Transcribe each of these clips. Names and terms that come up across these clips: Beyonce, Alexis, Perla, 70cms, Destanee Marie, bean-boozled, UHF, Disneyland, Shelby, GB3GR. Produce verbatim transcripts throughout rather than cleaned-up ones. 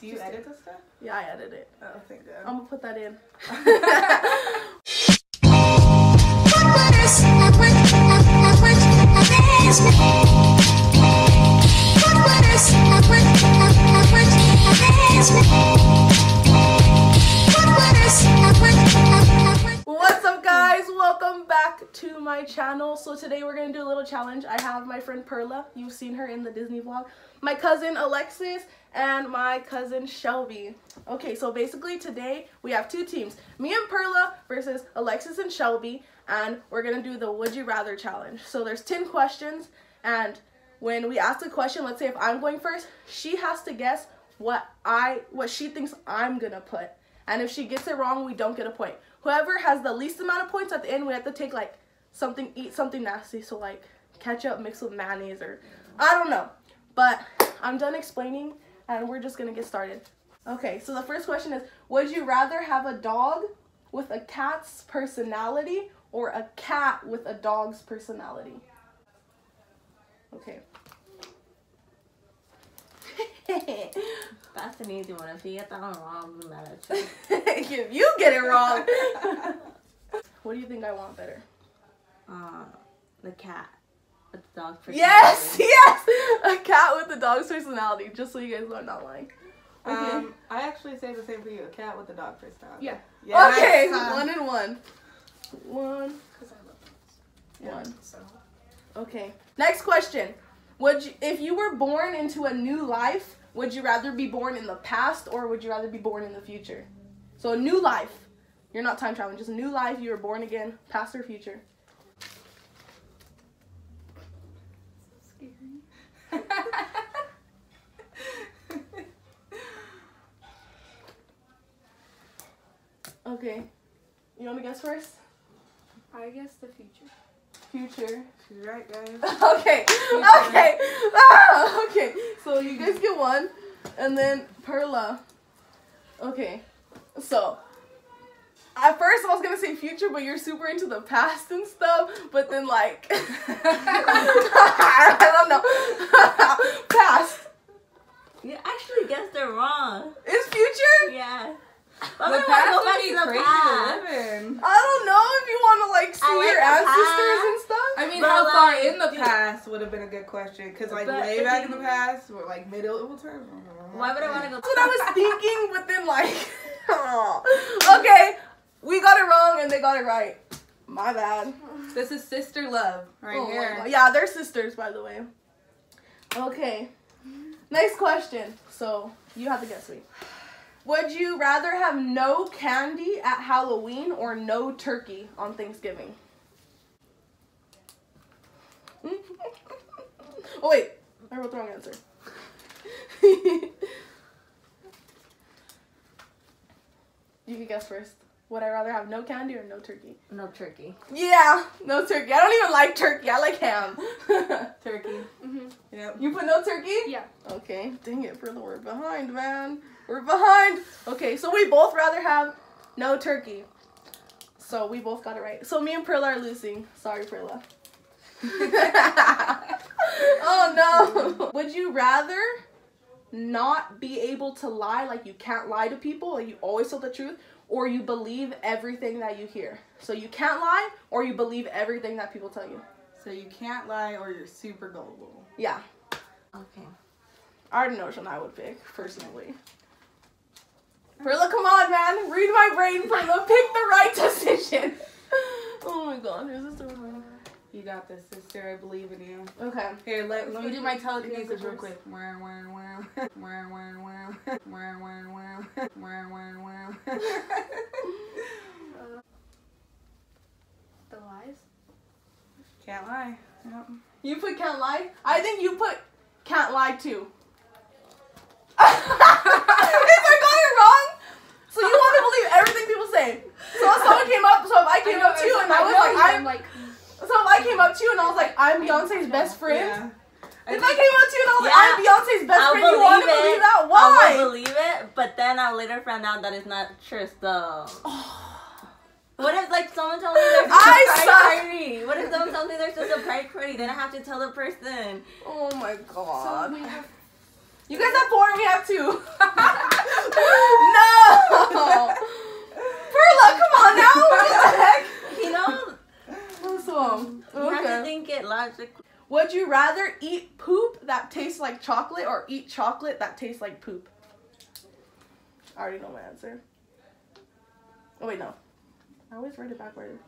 Do you edit this stuff? Yeah, I edit it. Oh, thank God. I'm gonna put that in. What's up, guys? Welcome back to my channel. So today we're gonna do a little challenge. I have my friend Perla. You've seen her in the Disney vlog. My cousin Alexis and my cousin Shelby. Okay, so basically today we have two teams, me and Perla versus Alexis and Shelby, and we're gonna do the Would You Rather challenge. So there's ten questions, and when we ask the question, let's say if I'm going first, she has to guess what I what she thinks I'm gonna put, and if she gets it wrong, we don't get a point. Whoever has the least amount of points at the end, we have to take like something, eat something nasty, so like ketchup mixed with mayonnaise or I don't know. But I'm done explaining, and we're just gonna get started. Okay, so the first question is, would you rather have a dog with a cat's personality or a cat with a dog's personality? Okay. That's an easy one. If you get that one wrong, I'm mad at you. If you get it wrong. What do you think I want better? Uh, the cat with the dog's personality. Yes, yes! A cat with the dog's personality, just so you guys know I'm not lying. Okay. Um, I actually say the same for you. A cat with a dog personality. Yeah. Yes. Okay, um, one and one. One. Because I love this. Yeah, one. So. Okay. Next question. Would you, if you were born into a new life, would you rather be born in the past or would you rather be born in the future? So a new life. You're not time traveling. Just a new life. You were born again, past or future. So scary. Okay. You want to guess first? I guess the future. Future. She's right, guys. Okay. Future. Okay. Ah, okay. So you guys get one, and then Perla. Okay. So at first I was gonna say future, but you're super into the past and stuff. But then like I don't know. Past. You actually guessed it wrong. It's future? Yeah. Well, the past would be crazy past. To live in. I don't know if you want to like see like your ancestors past. And stuff. I mean, but how like, far in the past would have been a good question, because like way back in the past, or like middle term. Why would I want to go? That's what I was thinking, but then like, oh. Okay, we got it wrong and they got it right. My bad. This is sister love right oh, here. Yeah, they're sisters, by the way. Okay, next question. So you have to guess me. Would you rather have no candy at Halloween or no turkey on Thanksgiving? Oh wait, I wrote the wrong answer. You can guess first. Would I rather have no candy or no turkey? No turkey. Yeah, no turkey. I don't even like turkey. I like ham. Turkey. Mm-hmm. Yep. You put no turkey? Yeah. Okay. Dang it, Perla, we're behind, man. We're behind. Okay, so we both rather have no turkey. So we both got it right. So me and Perla are losing. Sorry, Perla. Oh, no. Would you rather not be able to lie, like you can't lie to people, like you always tell the truth, or you believe everything that you hear? So you can't lie, or you believe everything that people tell you. So you can't lie, or you're super gullible. Yeah. Okay. I already know which one I would pick, personally. Perla, come on, man. Read my brain, Perla. Pick the right decision. Oh my God, here's this one. You got this, sister. I believe in you. Okay. Here, let, let me do my telekinesis real quick. The lies? Can't lie. Yep. You put can't lie? I think you put can't lie too. If I got it wrong, so you want to believe everything people say. So if someone came up, so if I came I know, up to you and I was like, I'm like, so if I came up to you and I was like, I'm Beyonce's best friend. Yeah. I if I came up to you and I was yeah, like, I'm Beyonce's best I'll friend, you want to believe that? Why? I believe it, but then I later found out that it's not true, so. Oh. What if like someone tells me they're just I a pride party? What if someone tells me they're just a pride party? Then I have to tell the person. Oh my God. So, you guys have four and we have two. perfectly. Would you rather eat poop that tastes like chocolate or eat chocolate that tastes like poop? I already know my answer. Oh wait, no. I always write it backward.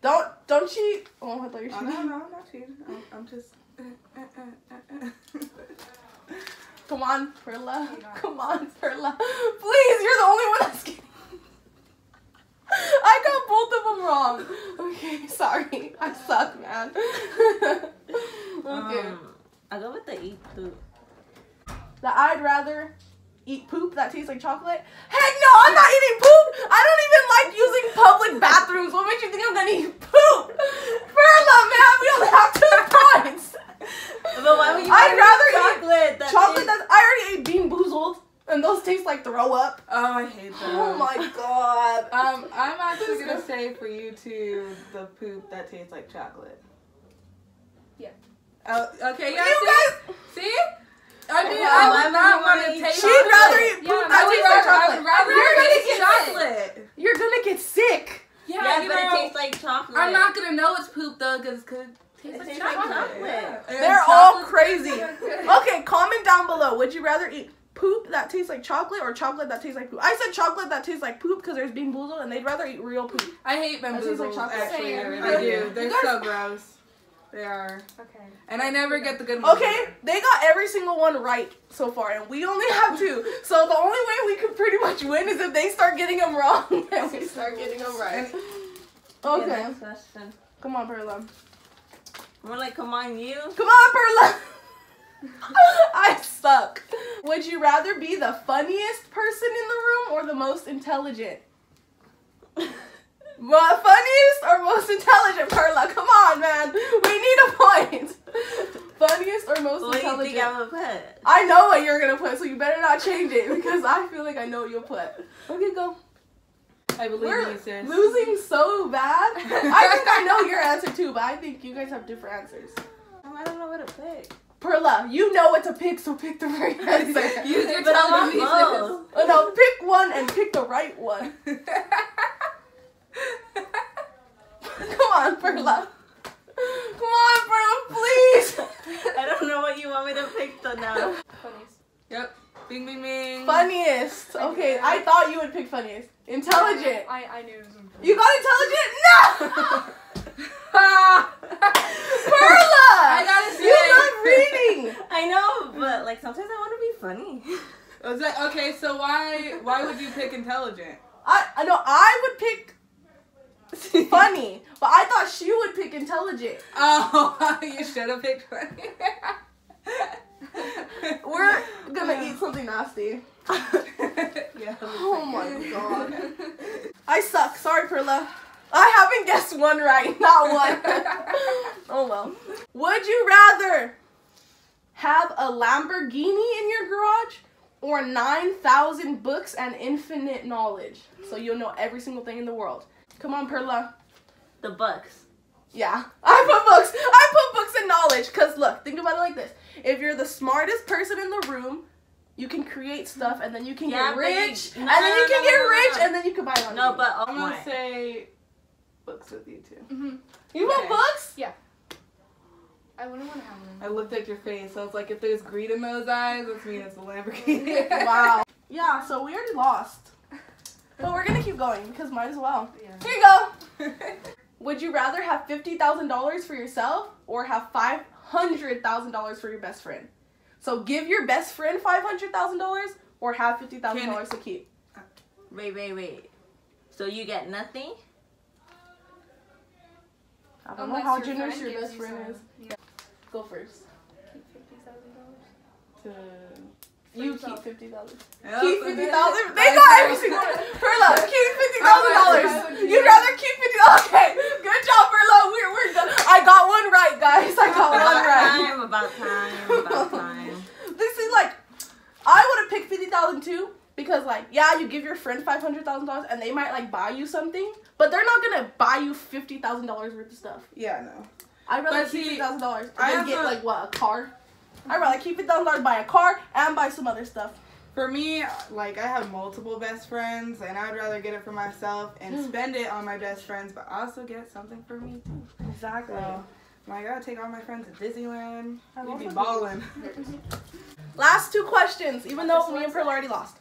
Don't, don't cheat. Oh, I thought you were cheating. Oh, no, no, I'm not cheating. I'm, I'm just. Uh, uh, uh, uh. Come on, Perla. Come on, Perla. Please, you're the only one that's kidding. I got both of them wrong. Okay, sorry. I suck, man. Okay. Um, I go with the eat poop. That I'd rather eat poop that tastes like chocolate. Heck no, I'm not eating poop. I don't even like using public bathrooms. What makes you think I'm gonna eat poop? Perla, man, we only have two points. But why would you I'd rather chocolate eat that chocolate that's I already ate bean-boozled. And those taste like throw up. Oh, I hate them. Oh my god. um, I'm actually gonna say for you too, the poop that tastes like chocolate. Yeah. Oh, okay. You guys, see? see? I mean, well, I would not want to taste. She'd chocolate. rather eat poop yeah, that tastes like chocolate. I would rather You're gonna get chocolate. Sick. You're gonna get sick. Yeah, yeah you but know, it tastes like chocolate. I'm not gonna know it's poop though, cause it could taste like chocolate. chocolate. Yeah. They're chocolate all crazy. Okay, comment down below. Would you rather eat poop that tastes like chocolate or chocolate that tastes like poop? I said chocolate that tastes like poop because there's bean-boozled and they'd rather eat real poop. I hate bean-boozled. Like actually, I, really I do. They're guys, so gross. They are. Okay. And I never get the good ones. Okay, either. They got every single one right so far, and we only have two. So the only way we could pretty much win is if they start getting them wrong and we start getting them right. Okay. Yeah, next question. Come on, Perla. More like, come on, you. Come on, Perla. I suck. Would you rather be the funniest person in the room or the most intelligent? Well, funniest or most intelligent, Perla? Come on, man. We need a point. Funniest or most what intelligent? What do you think I'm gonna put? I know what you're gonna put, so you better not change it because I feel like I know what you'll put. Okay, go. I believe We're you, sis. Losing so bad. I think I know your answer too, but I think you guys have different answers. I don't know what to pick. Perla, you know what to pick, so pick the right answer. Use your television. Oh, no, pick one and pick the right one. Come on, Perla. Come on, Perla, please. I don't know what you want me to pick, though, now. Funniest. Yep. Bing, bing, bing. Funniest. Okay, I thought you would pick funniest. Intelligent. I, I knew it was important. You got intelligent? No! Perla! I gotta say, you love reading! I know, but like sometimes I want to be funny. I was like, okay, so why why would you pick intelligent? I I know I would pick funny, but I thought she would pick intelligent. Oh, you should have picked funny. We're gonna yeah. eat something nasty. Yeah, oh my god. I suck. Sorry, Perla. I haven't guessed one right, not one. Oh well. Would you rather have a Lamborghini in your garage or nine thousand books and infinite knowledge? So you'll know every single thing in the world. Come on, Perla. The books. Yeah, I put books. I put books and knowledge because look, think about it like this. If you're the smartest person in the room, you can create stuff and then you can yeah, get rich. You, no, and then you can no, get no, rich no, no. and then you can buy it on No, you. but I'm going to say... books with you too. Mm-hmm. You want okay. books? Yeah. I wouldn't want to have them. I looked at your face. So I was like, if there's greed in those eyes, let's mean it's a Lamborghini. Wow. Yeah. So we already lost, but we're gonna keep going because might as well. Yeah. Here you go. Would you rather have fifty thousand dollars for yourself or have five hundred thousand dollars for your best friend? So give your best friend five hundred thousand dollars or have fifty thousand dollars to keep. Wait, wait, wait. So you get nothing. I don't Unless know how your generous your best friend is. Yeah. Go first. Keep fifty thousand dollars. You keep fifty thousand. Yep. Keep fifty thousand. They got everything. Perla, keep fifty thousand dollars. You'd rather keep fifty. Okay, good job, Perla. We're we're done. I got one right, guys. I got about one right. Time, about time. About time. This is like, I would have picked fifty thousand too. Because, like, yeah, you give your friend five hundred thousand dollars and they might, like, buy you something, but they're not going to buy you fifty thousand dollars worth of stuff. Yeah, no. I'd rather but keep fifty thousand dollars and get, a... like, what, a car? Mm-hmm. I'd rather keep fifty thousand dollars, buy a car, and buy some other stuff. For me, like, I have multiple best friends, and I'd rather get it for myself and spend it on my best friends, but also get something for me, too. Exactly. So, Like, I take all my friends to Disneyland. We'd be balling. Last two questions, even though me and Perla already lost.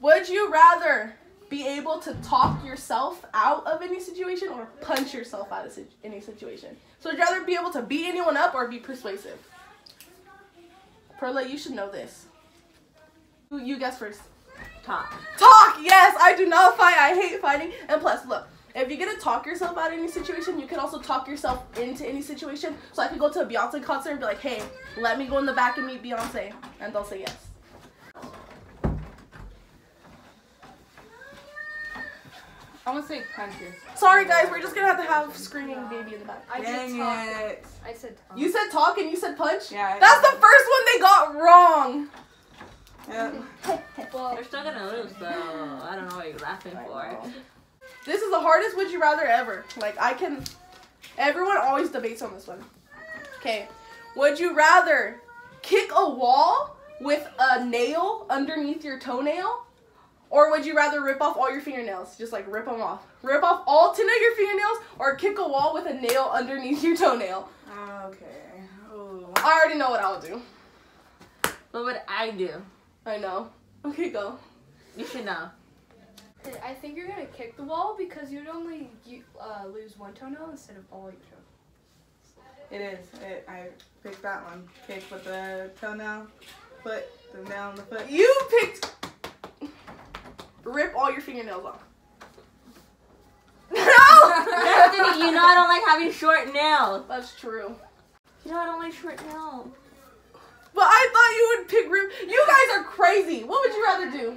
Would you rather be able to talk yourself out of any situation or punch yourself out of any situation? So would you rather be able to beat anyone up or be persuasive? Perla, you should know this. You guess first. Talk. Talk! Yes! I do not fight. I hate fighting. And plus, look. If you're gonna talk yourself out of any situation, you can also talk yourself into any situation. So I could go to a Beyoncé concert and be like, hey, let me go in the back and meet Beyoncé. And they'll say yes. I want to say punch yourself. Sorry guys, we're just gonna have to have screaming baby in the back. I did talk. It. I said talk. You said talk and you said punch? Yeah. I That's did. The first one they got wrong! Yep. Well, they're still gonna lose, so I don't know what you're laughing for. This is the hardest would you rather ever. Like, I can... Everyone always debates on this one. Okay. Would you rather kick a wall with a nail underneath your toenail? Or would you rather rip off all your fingernails? Just, like, rip them off. Rip off all ten of your fingernails or kick a wall with a nail underneath your toenail? Okay. Ooh. I already know what I'll do. What would I do? I know. Okay, go. You should know. I think you're gonna kick the wall because you'd only you, uh, lose one toenail instead of all your toenails. It is. It, I picked that one. Kick with the toenail, foot, the nail on the foot. You picked. Rip all your fingernails off. No! Destanee, you know I don't like having short nails. That's true. You know I don't like short nails. But I thought you would pick rip. You guys are crazy. What would you rather do?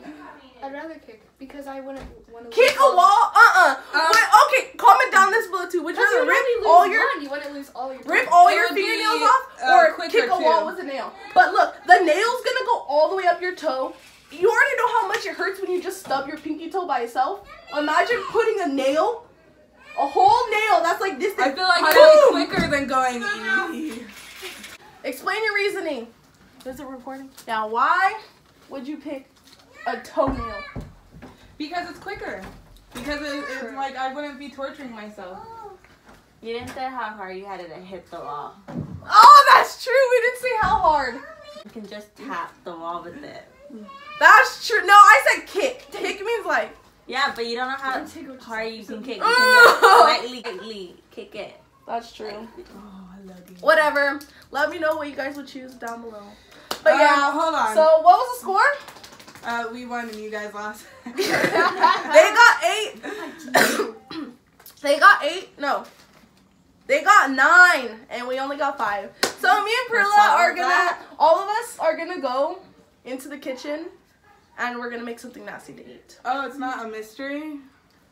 I'd rather kick because I wouldn't want to kick a wall. Uh uh. Um, Wait, okay, comment down this bullet too. Would you rather rip all your one. You wouldn't lose all your rip all your fingernails off or uh, kick a wall with a nail? But look, the nail's gonna go all the way up your toe. You already know how much it hurts when you just stub your pinky toe by itself. Imagine putting a nail, a whole nail that's like this thing. I feel like it's quicker than going. E Explain your reasoning. Is it recording? Now, why would you pick a toenail? Because it's quicker. Because it, it's like I wouldn't be torturing myself. You didn't say how hard you had to hit the wall. Oh, that's true. We didn't say how hard. You can just tap the wall with it. That's true. No, I said kick. Kick means like. Yeah, but you don't know how hard you can kick. You can lightly, lightly kick it. That's true. Oh, I love you. Whatever. Let me know what you guys would choose down below. But uh, yeah, hold on. So what was the score? Uh, we won and you guys lost. They got eight. They got eight. No. They got nine and we only got five. So me and Perla are gonna, that. all of us are gonna go into the kitchen and we're gonna make something nasty to eat. Oh, it's not a mystery?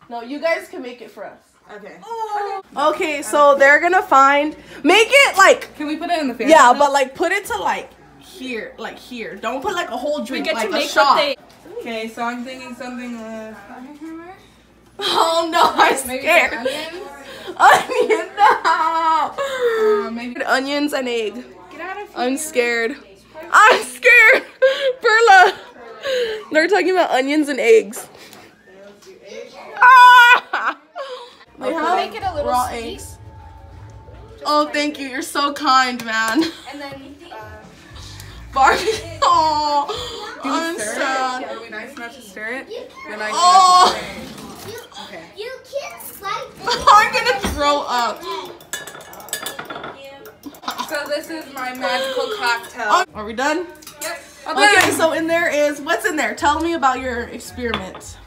No, you guys can make it for us. Okay. Oh. Okay, so they're gonna find, make it like. Can we put it in the family? Yeah, but like put it to like. Here, like here. Don't put like a whole drink, like a shot. Okay, so I'm thinking something uh oh no, I'm scared. Onions? Onion, no! Uh, maybe onions and egg. Get out of here. I'm scared. I'm scared! Perla! They're talking about onions and eggs. Ah! We have make it a little raw sweet. Eggs. Just oh, thank you. You're so kind, man. And then, uh, Barbie, oh, I'm sad. Are we nice enough to stir it? We're nice oh, enough to stir it. Okay. You can slide this. I'm gonna throw up. So this is my magical cocktail. Are we done? Yep. Okay. Okay. So in there is what's in there. Tell me about your experiment.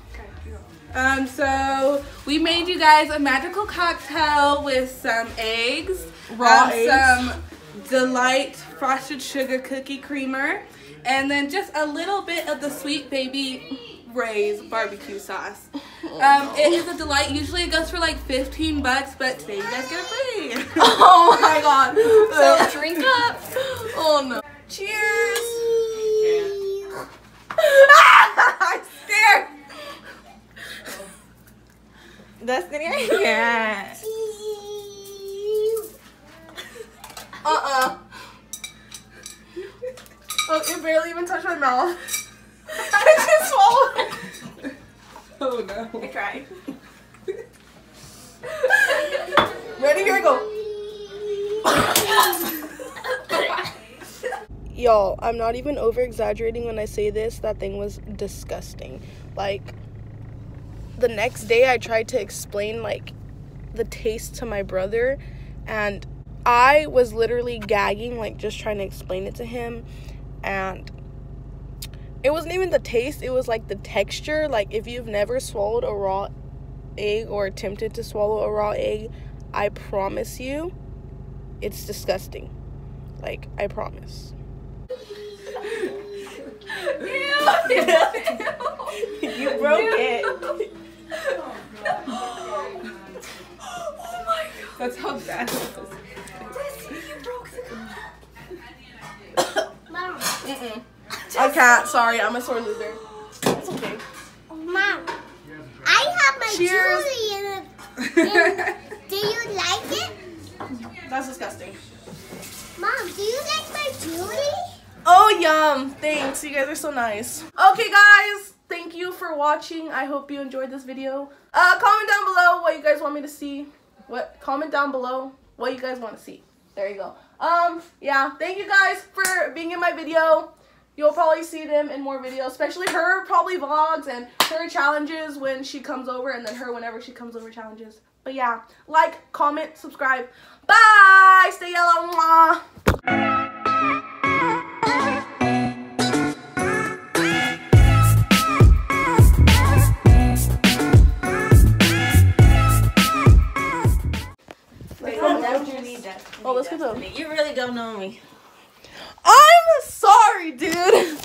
Um. So we made you guys a magical cocktail with some eggs, raw eggs, some Delight frosted sugar cookie creamer, and then just a little bit of the Sweet Baby Ray's barbecue sauce. Oh, um, no. It is a delight. Usually it goes for like fifteen bucks, but today you guys get a free. Oh my god. So drink up. Oh no. Cheers. Yeah. I'm scared. That's the end. Yeah. Uh-uh. Oh, it barely even touched my mouth. I just swallowed it. Oh, no. I cried. Ready? Here we go. Y'all, I'm not even over-exaggerating when I say this. That thing was disgusting. Like, the next day I tried to explain, like, the taste to my brother. And I was literally gagging, like, just trying to explain it to him. And it wasn't even the taste. It was, like, the texture. Like, if you've never swallowed a raw egg or attempted to swallow a raw egg, I promise you, it's disgusting. Like, I promise. Ew, ew, ew. You broke ew. It. Oh, God. Oh, my God. That's how bad it was. Destanee, you broke the cup. Mom. Mm-mm. I can't. Sorry, I'm a sore loser. It's okay. Mom, I have my jewelry in it. Do you like it? That's disgusting. Mom, do you like my jewelry? Oh, yum. Thanks. You guys are so nice. Okay, guys. Thank you for watching. I hope you enjoyed this video. Uh, comment down below what you guys want me to see. What? Comment down below what you guys want to see. There you go. Um, yeah. Thank you guys for being in my video. You'll probably see them in more videos, especially her probably vlogs and her challenges when she comes over, and then her whenever she comes over challenges. But yeah, like, comment, subscribe. Bye. Stay yellow. Mwah. Oh, let's go. You really don't know me. I'm sorry, dude.